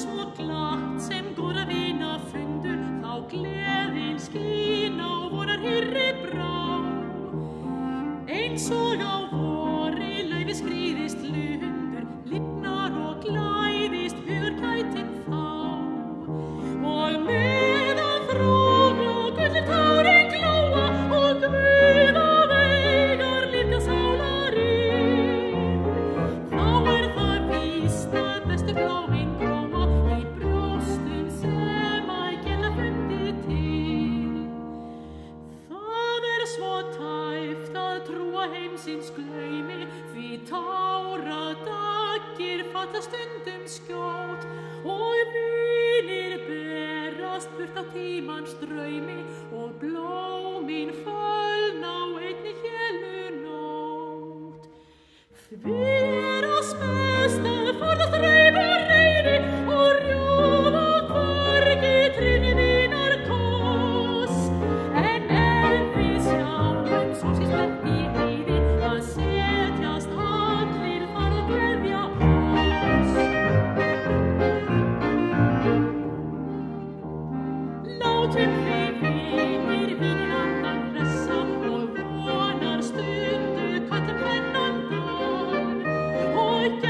svo glatt sem góðra vina fundu, þá gleðin skín á vorar hýrri brá. Eins og á vori laufi skrýðist lundur, lifnar og glæðist hugur gætin þá. Og meðan frón og gullin tárin glóa og guða veigar lífga sálarinn, þá það víst að bestu bláin gróa í brjóstum sem æ geta fundið til. Það svo tæft að trúa heimsins glaumi, því tára dagir falla stundum skjót og vinir berast burt á tímans draumi og blómin fölna á einni hélu nótt. Því oss best að forðast raufa reyni og rjúfa hvorki tryni þínar kós, en ef við sjáum sólsins glögg í heiði að setjast allir þar að gleðja oss. Látum því vinir vinir andan pressa og vonar stundu köttum hennan dag og